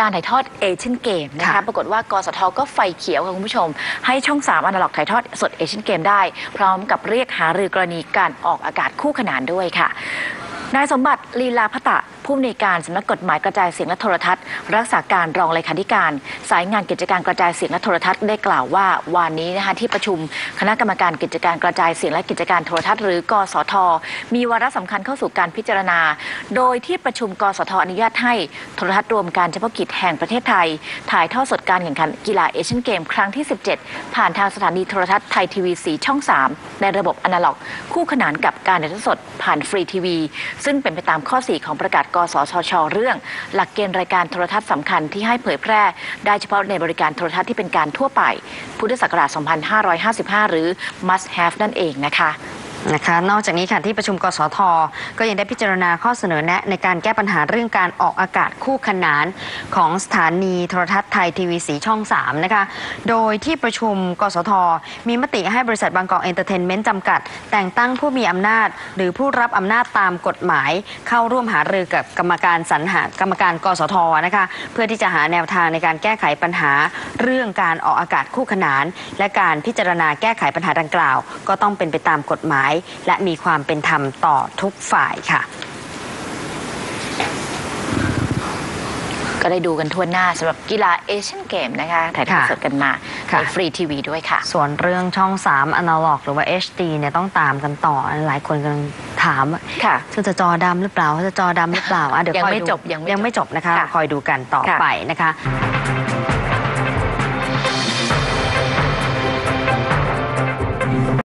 การถ่ายทอดเอเชียนเกมนะคะปรากฏว่ากสทก็ไฟเขียวค่ะคุณผู้ชมให้ช่อง3อนาล็อกถ่ายทอดสดเอเชียนเกมได้พร้อมกับเรียกหารือกรณีการออกอากาศคู่ขนานด้วยค่ะนายสมบัติลีลาภตะผู้อำนวยการสำนักกฎหมายกระจายเสียงและโทรทัศน์รักษาการรองเลขาธิการสายงานกิจการกระจายเสียงและโทรทัศน์ได้กล่าวว่าวานนี้นะคะที่ประชุมคณะกรรมการกิจการกระจายเสียงและกิจการโทรทัศน์หรือกสทมีวาระสำคัญเข้าสู่การพิจารณาโดยที่ประชุมกสทอนุญาตให้โทรทัศน์รวมการเฉพาะกิจแห่งประเทศไทยถ่ายทอดสดการแข่งขันกีฬาเอเชียนเกมครั้งที่ 17 ผ่านทางสถานีโทรทัศน์ไทยทีวี4ช่อง 3ในระบบอนาล็อกคู่ขนานกับการถ่ายทอดสดผ่านฟรีทีวีซึ่งเป็นไปตามข้อ 4 ของประกาศกสทช.เรื่องหลักเกณฑ์รายการโทรทัศน์สำคัญที่ให้เผยแพร่ได้เฉพาะในบริการโทรทัศน์ที่เป็นการทั่วไปพุทธศักราช 2555 หรือ must have นั่นเองนะคะนอกจากนี้ค่ะที่ประชุมกสทก็ยังได้พิจารณาข้อเสนอแนะในการแก้ปัญหาเรื่องการออกอากาศคู่ขนานของสถานีโทรทัศน์ไทยทีวี4ช่อง 3นะคะโดยที่ประชุมกสทมีมติให้บริษัทบางกอกเอนเตอร์เทนเมนต์จำกัดแต่งตั้งผู้มีอำนาจหรือผู้รับอำนาจตามกฎหมายเข้าร่วมหารือกับกรรมการสรรหากรรมการกสทนะคะเพื่อที่จะหาแนวทางในการแก้ไขปัญหาเรื่องการออกอากาศคู่ขนานและการพิจารณาแก้ไขปัญหาดังกล่าวก็ต้องเป็นไปตามกฎหมายและมีความเป็นธรรมต่อทุกฝ่ายค่ะก็ได้ดูกันทั่วหน้าสำหรับกีฬาเอเชียนเกมนะคะถ่ายทอดสดกันมาในฟรีทีวีด้วยค่ะส่วนเรื่องช่อง3อนาล็อกหรือว่า HD เนี่ยต้องตามกันต่อหลายคนกำลังถามค่ะจะจอดำหรือเปล่าจะจอดำหรือเปล่าเดี๋ยวยังไม่จบนะคะคอยดูกันต่อไปนะคะ